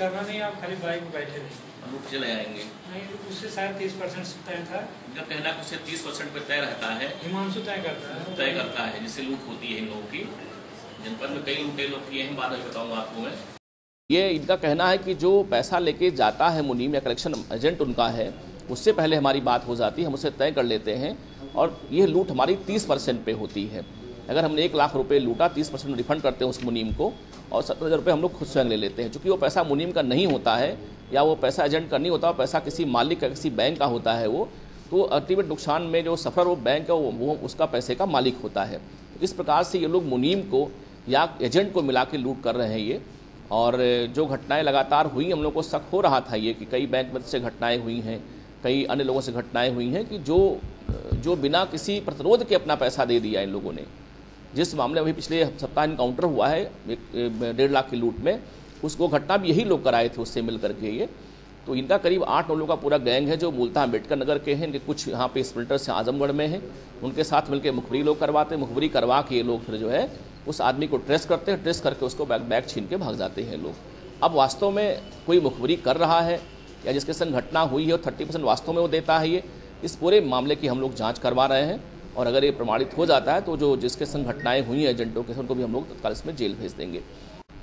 करना नहीं, आप खाली बाइक बैठे रहे, चले आएंगे नहीं। उससे शायद 30% तय था, इनका कहना कि उससे 30% पे तय रहता है, हिमांशु तय करता है जिससे लूट होती है इन लोगों की। जनपद में कई लूटे लोग किए हैं, बाद में बताऊंगा आपको मैं। ये इनका कहना है कि जो पैसा लेके जाता है मुनीम या कलेक्शन एजेंट उनका है, उससे पहले हमारी बात हो जाती है, हम उससे तय कर लेते हैं और ये लूट हमारी 30% पे होती है। अगर हमने 1 लाख रुपये लूटा, 30% रिफंड करते हैं उस मुनीम को और 70,000 रुपये हम लोग खुद स्वयं ले लेते हैं। चूँकि वो पैसा मुनीम का नहीं होता है या वो पैसा एजेंट का नहीं होता, वो पैसा किसी मालिक का, किसी बैंक का होता है वो, तो अल्टीमेट नुकसान में जो सफ़र वो बैंक का, वो उसका पैसे का मालिक होता है। इस प्रकार से ये लोग मुनीम को या एजेंट को मिला के लूट कर रहे हैं ये। और जो घटनाएँ लगातार हुई, हम लोग को शक हो रहा था ये कि कई बैंक में से घटनाएँ हुई हैं, कई अन्य लोगों से घटनाएँ हुई हैं कि जो बिना किसी प्रतिरोध के अपना पैसा दे दिया इन लोगों ने। जिस मामले में अभी पिछले सप्ताह इनकाउंटर हुआ है 1.5 लाख की लूट में, उसको घटना भी यही लोग कराए थे, उससे मिल करके ये। तो इनका करीब 8-9 लोगों का पूरा गैंग है जो मूलतः अम्बेडकर नगर के हैं, इनके कुछ यहाँ पे स्प्लिटर्स आजमगढ़ में हैं, उनके साथ मिलकर मुखबरी लोग करवाते हैं। मुखबरी करवा के ये लोग फिर जो है उस आदमी को ट्रेस करते हैं, ट्रेस करके उसको बैग छीन के भाग जाते हैं लोग। अब वास्तव में कोई मुखबरी कर रहा है या जिसके संग घटना हुई है और 30% वास्तव में वो देता है, ये इस पूरे मामले की हम लोग जाँच करवा रहे हैं। और अगर ये प्रमाणित हो जाता है तो जो जिसके संग घटनाएँ हुई हैं एजेंटों के साथ, उनको भी हम लोग तत्काल इसमें जेल भेज देंगे।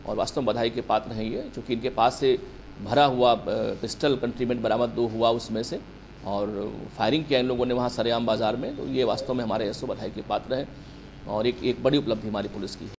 और वास्तव में बधाई के पात्र हैं ये, क्योंकि इनके पास से भरा हुआ पिस्टल कंट्रीमेंट बरामद 2 हुआ उसमें से, और फायरिंग किया इन लोगों ने वहाँ सरेआम बाजार में। तो ये वास्तव में हमारे ऐसे बधाई के पात्र हैं और एक बड़ी उपलब्धि हमारी पुलिस की है।